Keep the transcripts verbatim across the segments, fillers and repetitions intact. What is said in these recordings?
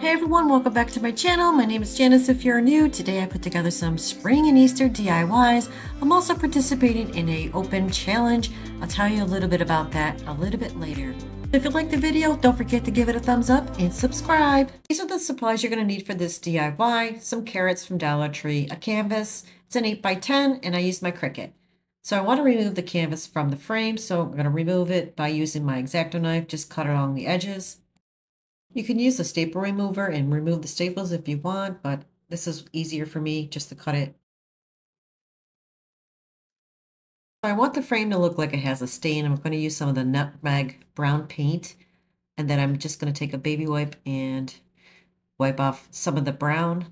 Hey everyone, welcome back to my channel. My name is Janice. If you're new, today I put together some spring and Easter D I Ys. I'm also participating in an open challenge. I'll tell you a little bit about that a little bit later. If you like the video, don't forget to give it a thumbs up and subscribe. These are the supplies you're going to need for this D I Y. Some carrots from Dollar Tree, a canvas. It's an eight by ten and I used my Cricut. So I want to remove the canvas from the frame, so I'm going to remove it by using my X-Acto knife. Just cut along the edges. You can use a staple remover and remove the staples if you want, but this is easier for me just to cut it. I want the frame to look like it has a stain. I'm going to use some of the nutmeg brown paint, and then I'm just going to take a baby wipe and wipe off some of the brown.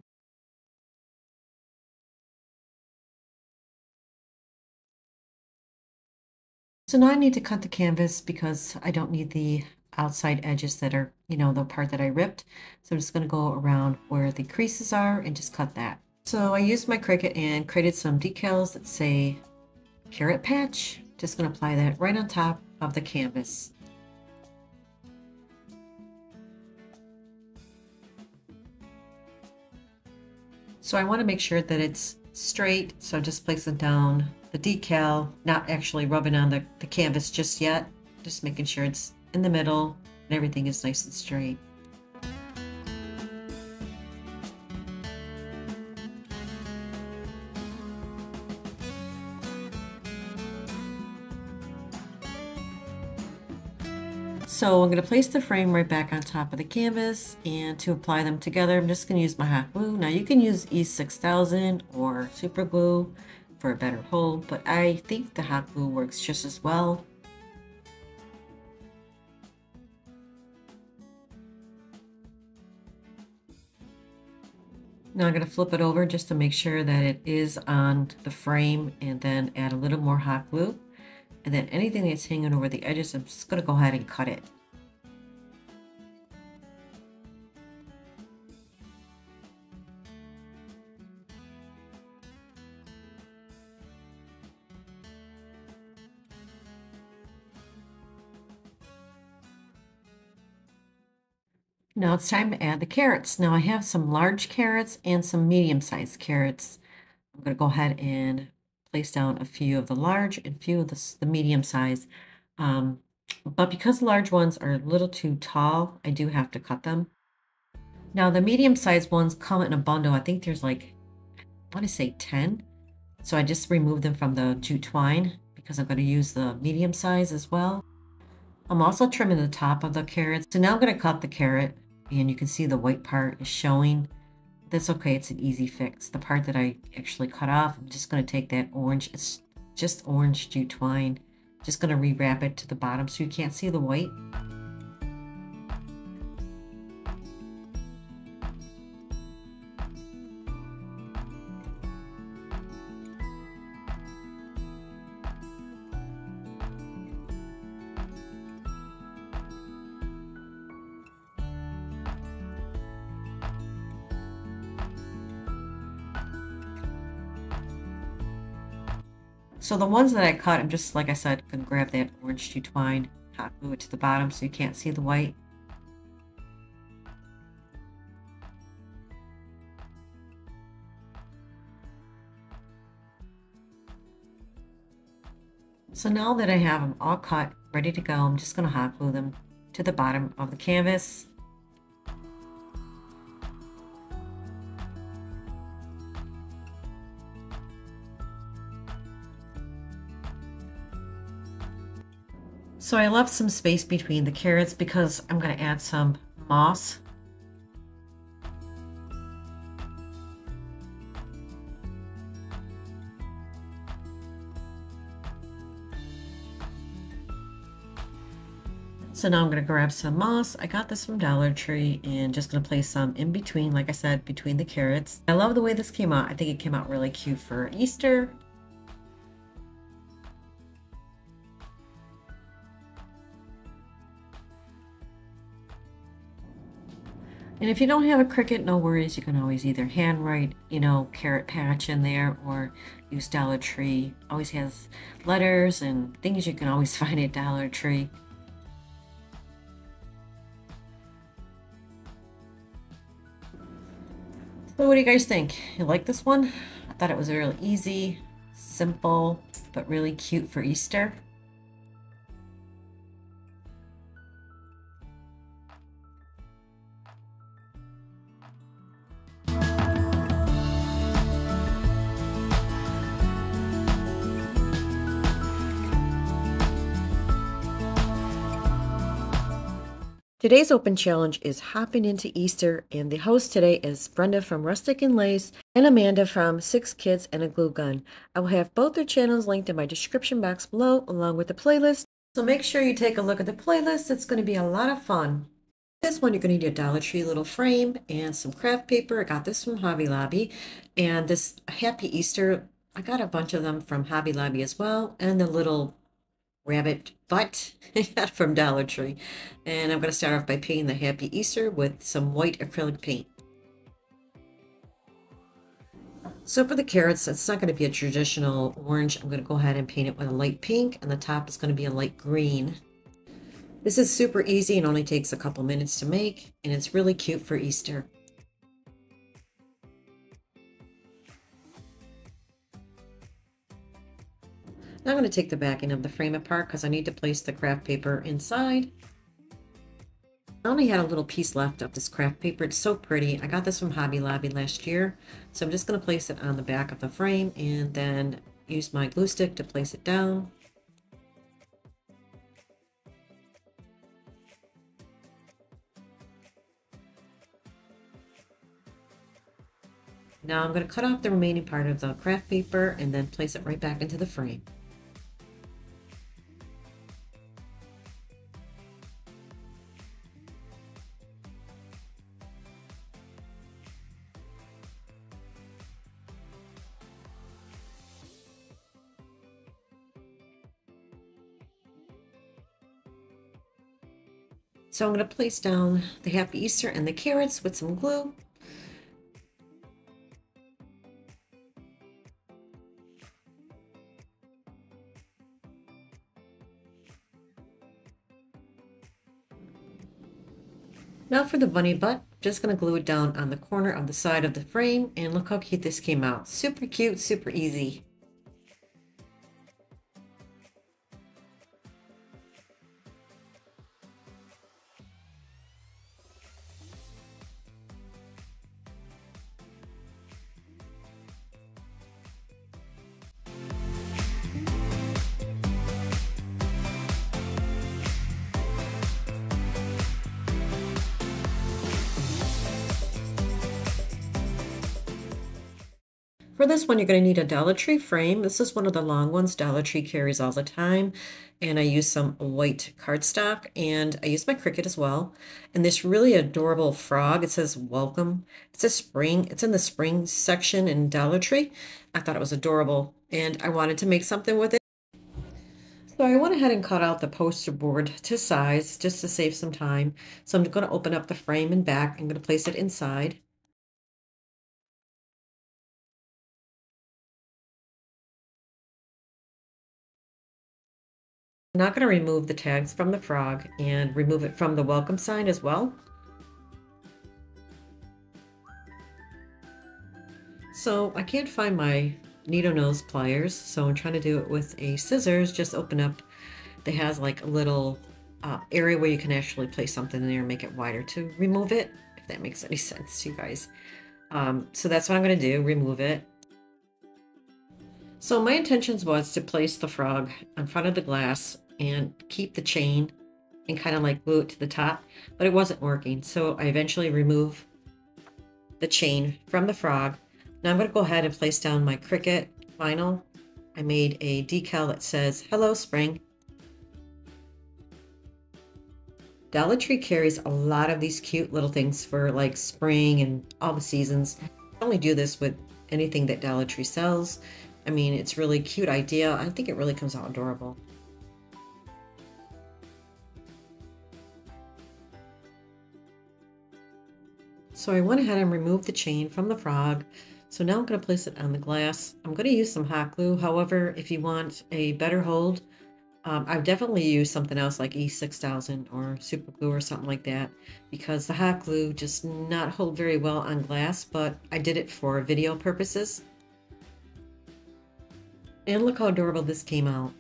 So now I need to cut the canvas because I don't need the outside edges that are, you know, the part that I ripped. So I'm just going to go around where the creases are and just cut that. So I used my Cricut and created some decals that say carrot patch. Just going to apply that right on top of the canvas. So I want to make sure that it's straight, so I'm just placing down the decal, not actually rubbing on the, the canvas just yet, just making sure it's in the middle and everything is nice and straight. So I'm going to place the frame right back on top of the canvas, and to apply them together I'm just going to use my hot glue. Now you can use E six thousand or super glue for a better hold, but I think the hot glue works just as well. Now I'm going to flip it over just to make sure that it is on the frame, and then add a little more hot glue. And then anything that's hanging over the edges, I'm just going to go ahead and cut it. Now it's time to add the carrots. Now I have some large carrots and some medium-sized carrots. I'm going to go ahead and place down a few of the large and few of the, the medium size. Um, but because large ones are a little too tall, I do have to cut them. Now the medium-sized ones come in a bundle. I think there's like, I want to say ten. So I just removed them from the jute twine because I'm going to use the medium size as well. I'm also trimming the top of the carrots. So now I'm going to cut the carrot. And you can see the white part is showing. That's okay, it's an easy fix. The part that I actually cut off, I'm just going to take that orange, it's just orange jute twine, just going to rewrap it to the bottom so you can't see the white. So the ones that I cut, I'm just, like I said, going to grab that orange jute twine, hot glue it to the bottom so you can't see the white. So now that I have them all cut, ready to go, I'm just going to hot glue them to the bottom of the canvas. So I left some space between the carrots because I'm going to add some moss. So now I'm going to grab some moss. I got this from Dollar Tree and just going to place some in between, like I said, between the carrots. I love the way this came out. I think it came out really cute for Easter. And if you don't have a Cricut, no worries. You can always either handwrite, you know, carrot patch in there, or use Dollar Tree. Always has letters and things you can always find at Dollar Tree. So what do you guys think? You like this one? I thought it was really easy, simple, but really cute for Easter. Today's open challenge is hopping into Easter, and the host today is Brenda from Rustic and Lace and Amanda from Six Kids and a Glue Gun. I will have both their channels linked in my description box below along with the playlist, so make sure you take a look at the playlist. It's going to be a lot of fun. This one you're going to need a Dollar Tree little frame and some craft paper. I got this from Hobby Lobby, and this Happy Easter, I got a bunch of them from Hobby Lobby as well, and the little rabbit butt from Dollar Tree. And I'm going to start off by painting the Happy Easter with some white acrylic paint. So for the carrots, it's not going to be a traditional orange. I'm going to go ahead and paint it with a light pink, and the top is going to be a light green. This is super easy and only takes a couple minutes to make, and it's really cute for Easter. Now I'm going to take the back end of the frame apart because I need to place the craft paper inside. I only had a little piece left of this craft paper. It's so pretty. I got this from Hobby Lobby last year. So I'm just going to place it on the back of the frame and then use my glue stick to place it down. Now I'm going to cut off the remaining part of the craft paper and then place it right back into the frame. So I'm going to place down the Happy Easter and the carrots with some glue. Now for the bunny butt, just going to glue it down on the corner of the side of the frame, and look how cute this came out. Super cute, super easy. For this one, you're going to need a Dollar Tree frame. This is one of the long ones Dollar Tree carries all the time. And I use some white cardstock, and I use my Cricut as well. And this really adorable frog, it says welcome. It's a spring. It's in the spring section in Dollar Tree. I thought it was adorable, and I wanted to make something with it. So I went ahead and cut out the poster board to size just to save some time. So I'm going to open up the frame and back. I'm going to place it inside. I'm not going to remove the tags from the frog and remove it from the welcome sign as well. So I can't find my needle nose pliers, so I'm trying to do it with a scissors. Just open up that has like a little uh, area where you can actually place something in there and make it wider to remove it, if that makes any sense to you guys. Um, so that's what I'm going to do, remove it. So my intentions was to place the frog in front of the glass and keep the chain and kind of like glue it to the top, but it wasn't working. So I eventually remove the chain from the frog. Now I'm going to go ahead and place down my Cricut vinyl. I made a decal that says, "Hello Spring." Dollar Tree carries a lot of these cute little things for like spring and all the seasons. I only do this with anything that Dollar Tree sells. I mean, it's really cute idea. I think it really comes out adorable. So I went ahead and removed the chain from the frog. So now I'm going to place it on the glass. I'm going to use some hot glue. However, if you want a better hold, Um, I've definitely used something else like E six thousand or super glue or something like that, because the hot glue just not hold very well on glass, but I did it for video purposes. And look how adorable this came out.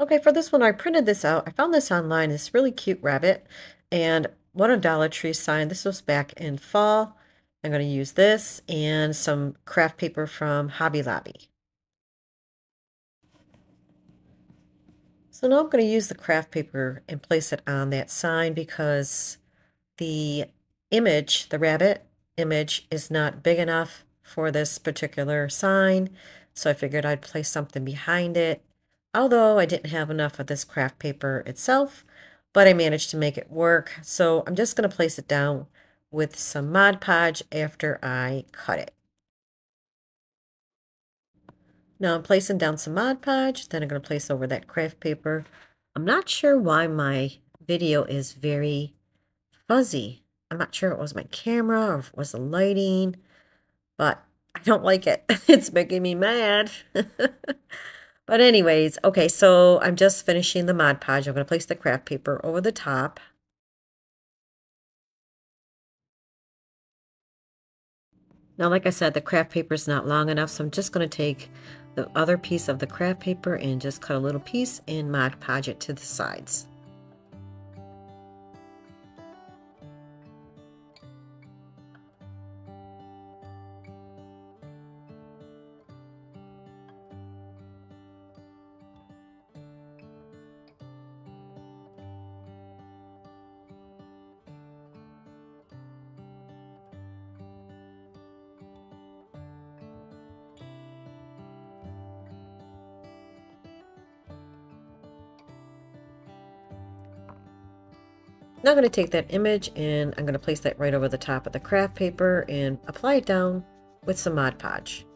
Okay, for this one, I printed this out. I found this online, this really cute rabbit, and one of Dollar Tree's sign. This was back in fall. I'm going to use this and some craft paper from Hobby Lobby. So now I'm going to use the craft paper and place it on that sign, because the image, the rabbit image, is not big enough for this particular sign. So I figured I'd place something behind it. Although I didn't have enough of this craft paper itself, but I managed to make it work. So I'm just going to place it down with some Mod Podge after I cut it. Now I'm placing down some Mod Podge, then I'm going to place over that craft paper. I'm not sure why my video is very fuzzy. I'm not sure if it was my camera or if it was the lighting, but I don't like it. It's making me mad. But anyways, okay, so I'm just finishing the Mod Podge. I'm going to place the craft paper over the top. Now, like I said, the craft paper is not long enough, so I'm just going to take the other piece of the craft paper and just cut a little piece and Mod Podge it to the sides. Now I'm going to take that image and I'm going to place that right over the top of the craft paper and apply it down with some Mod Podge.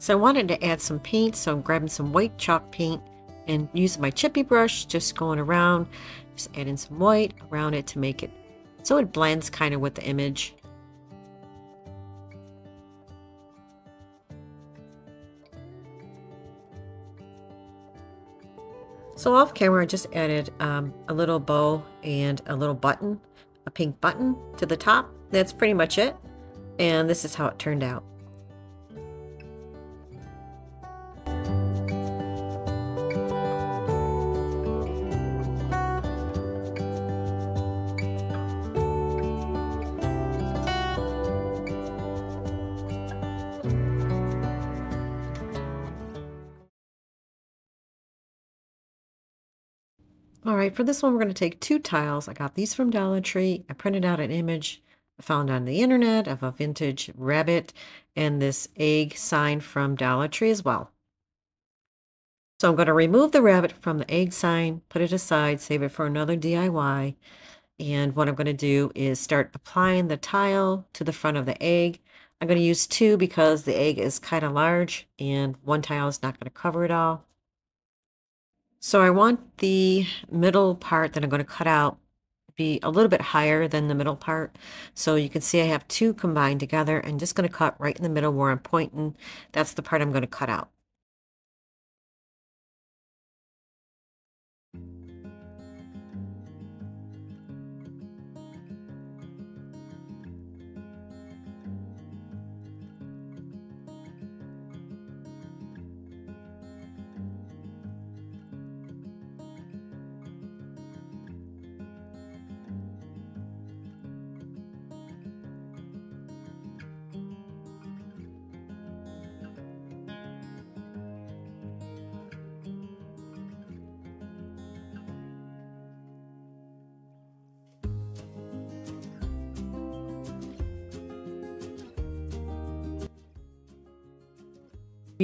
So I wanted to add some paint, so I'm grabbing some white chalk paint and using my chippy brush, just going around, just adding some white around it to make it so it blends kind of with the image. So off camera, I just added um, a little bow and a little button, a pink button to the top. That's pretty much it. And this is how it turned out. All right, for this one, we're going to take two tiles. I got these from Dollar Tree. I printed out an image I found on the internet of a vintage rabbit and this egg sign from Dollar Tree as well. So I'm going to remove the rabbit from the egg sign, put it aside, save it for another D I Y. And what I'm going to do is start applying the tile to the front of the egg. I'm going to use two because the egg is kind of large and one tile is not going to cover it all. So I want the middle part that I'm going to cut out to be a little bit higher than the middle part. So you can see I have two combined together. I'm just going to cut right in the middle where I'm pointing. That's the part I'm going to cut out.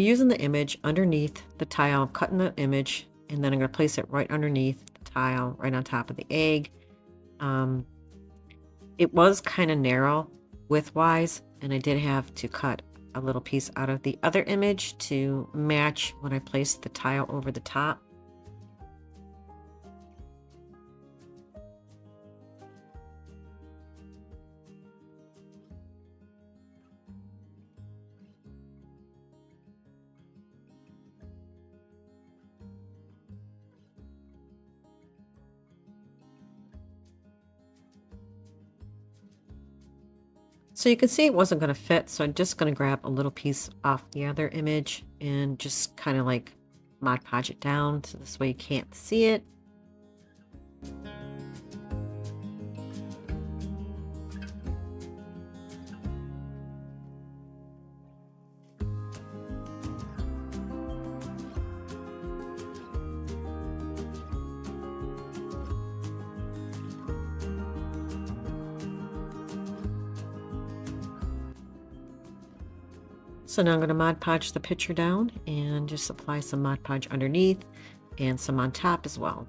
be using the image underneath the tile. I'm cutting the image and then I'm going to place it right underneath the tile, right on top of the egg. Um, it was kind of narrow width-wise, and I did have to cut a little piece out of the other image to match when I placed the tile over the top. So you can see it wasn't going to fit, so I'm just going to grab a little piece off the other image and just kind of like Mod Podge it down so this way you can't see it. So now I'm going to Mod Podge the picture down and just apply some Mod Podge underneath and some on top as well.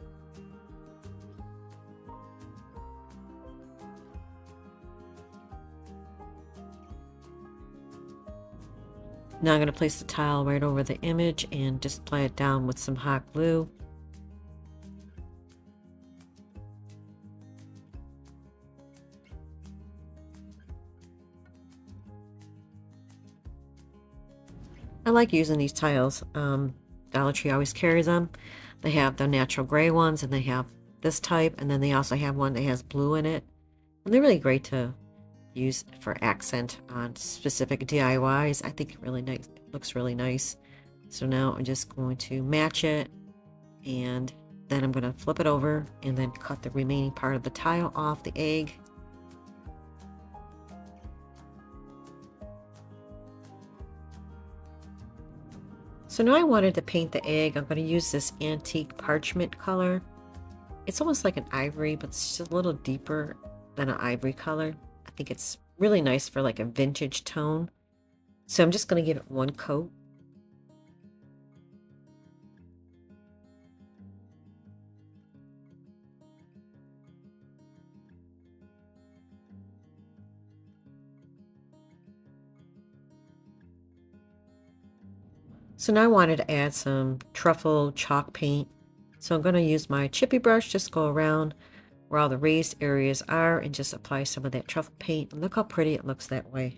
Now I'm going to place the tile right over the image and just apply it down with some hot glue. I like using these tiles. Um, Dollar Tree always carries them. They have the natural gray ones, and they have this type, and then they also have one that has blue in it. And they're really great to use for accent on specific D I Ys. I think it really nice, it looks really nice. So now I'm just going to match it, and then I'm going to flip it over and then cut the remaining part of the tile off the egg. So now I wanted to paint the egg. I'm going to use this antique parchment color. It's almost like an ivory, but it's just a little deeper than an ivory color. I think it's really nice for like a vintage tone. So I'm just going to give it one coat. So now I wanted to add some truffle chalk paint. So I'm going to use my chippy brush, just go around where all the raised areas are and just apply some of that truffle paint. And look how pretty it looks that way.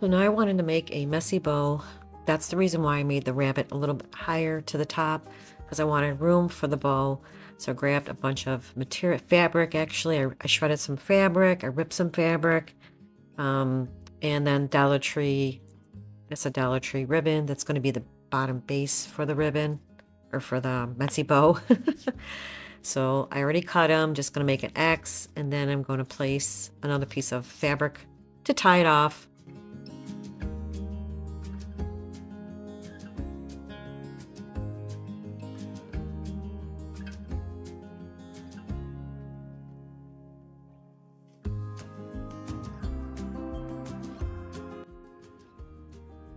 So now I wanted to make a messy bow. That's the reason why I made the rabbit a little bit higher to the top, because I wanted room for the bow. So I grabbed a bunch of material, fabric actually. I, I shredded some fabric, I ripped some fabric, um, and then Dollar Tree, that's a Dollar Tree ribbon. That's going to be the bottom base for the ribbon, or for the messy bow. So I already cut them, just going to make an X, and then I'm going to place another piece of fabric to tie it off.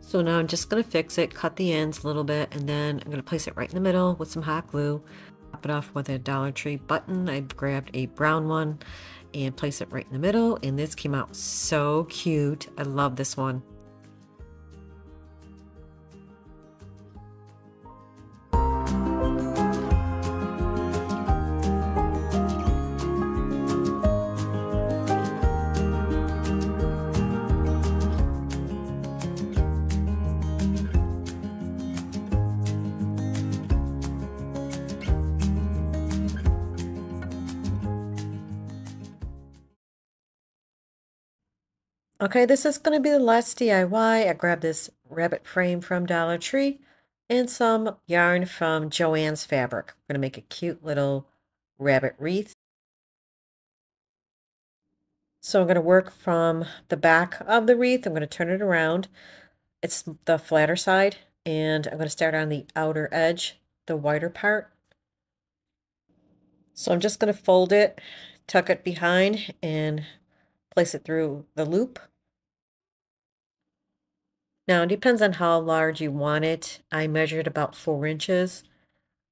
So now I'm just going to fix it, cut the ends a little bit, and then I'm going to place it right in the middle with some hot glue. Top it off with a Dollar Tree button. I grabbed a brown one and place it right in the middle, and this came out so cute. I love this one. Okay, this is going to be the last D I Y. I grabbed this rabbit frame from Dollar Tree and some yarn from Joann's fabric. We're going to make a cute little rabbit wreath. So I'm going to work from the back of the wreath. I'm going to turn it around. It's the flatter side, and I'm going to start on the outer edge, the wider part. So I'm just going to fold it, tuck it behind, and place it through the loop. Now, it depends on how large you want it. I measured about four inches.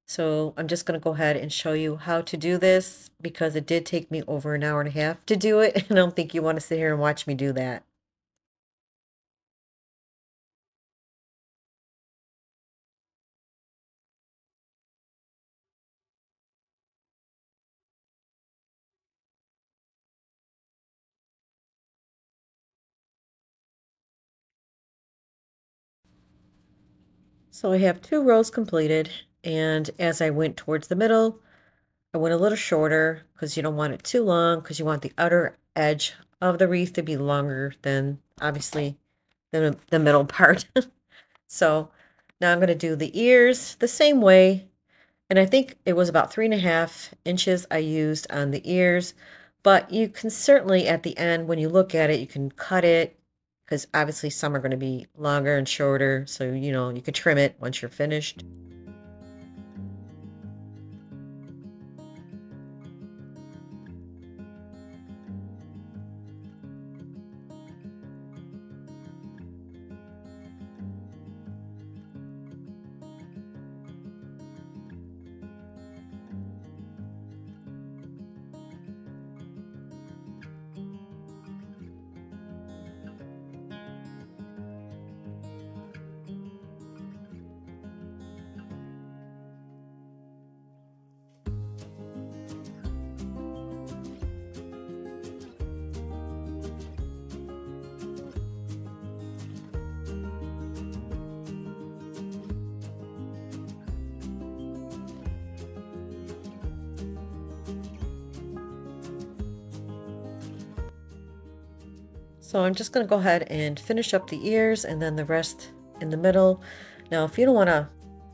So I'm just going to go ahead and show you how to do this, because it did take me over an hour and a half to do it. And I don't think you want to sit here and watch me do that. So I have two rows completed, and as I went towards the middle, I went a little shorter because you don't want it too long, because you want the outer edge of the wreath to be longer than, obviously, the, the middle part. So now I'm going to do the ears the same way, and I think it was about three and a half inches I used on the ears, but you can certainly at the end, when you look at it, you can cut it, because obviously some are going to be longer and shorter, so you know, you can trim it once you're finished. So I'm just going to go ahead and finish up the ears and then the rest in the middle. Now, if you don't want to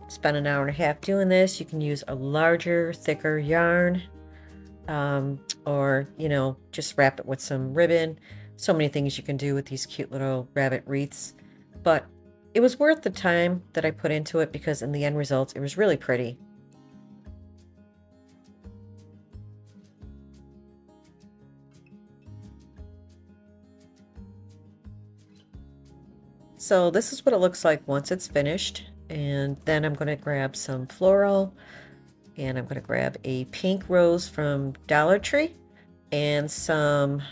spend an hour and a half doing this, you can use a larger, thicker yarn, um, or, you know, just wrap it with some ribbon. So many things you can do with these cute little rabbit wreaths. But it was worth the time that I put into it, because in the end results, it was really pretty. So this is what it looks like once it's finished, and then I'm going to grab some floral, and I'm going to grab a pink rose from Dollar Tree and some,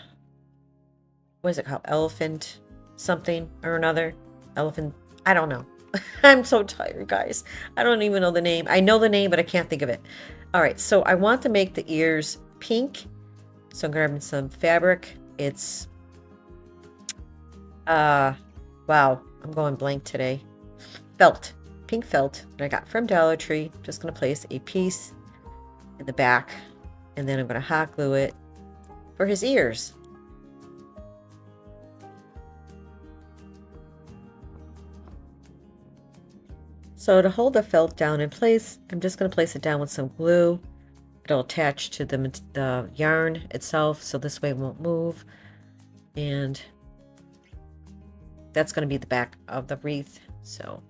what is it called, elephant something or another, elephant, I don't know. I'm so tired, guys. I don't even know the name. I know the name, but I can't think of it. All right, so I want to make the ears pink, so I'm grabbing some fabric. It's, uh... wow, I'm going blank today. Felt, pink felt that I got from Dollar Tree. Just going to place a piece in the back, and then I'm going to hot glue it for his ears. So to hold the felt down in place, I'm just going to place it down with some glue. It'll attach to the, the yarn itself, so this way it won't move. And that's going to be the back of the wreath. So,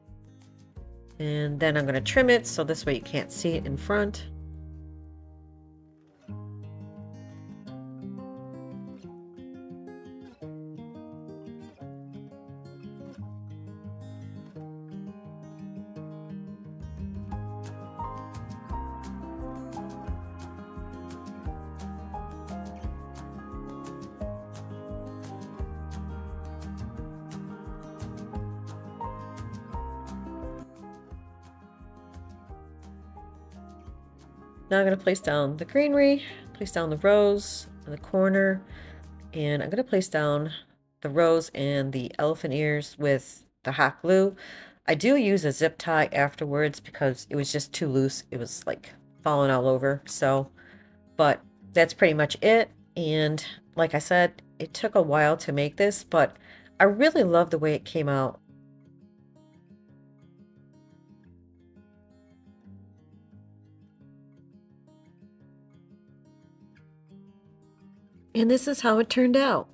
and then I'm going to trim it, so this way you can't see it in front. Now I'm going to place down the greenery, place down the rose in the corner, and I'm going to place down the rose and the elephant ears with the hot glue. I do use a zip tie afterwards because it was just too loose. It was like falling all over. So, but that's pretty much it. And like I said, it took a while to make this, but I really love the way it came out. And this is how it turned out.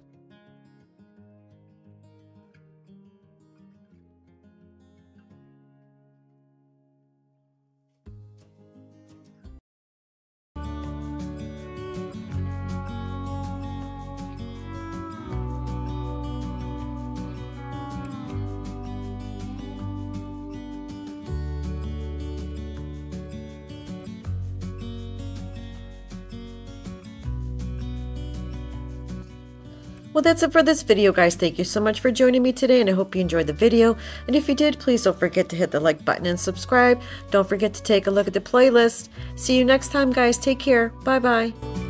Well, that's it for this video, guys. Thank you so much for joining me today, and I hope you enjoyed the video. And if you did, please don't forget to hit the like button and subscribe. Don't forget to take a look at the playlist. See you next time, guys. Take care. Bye bye.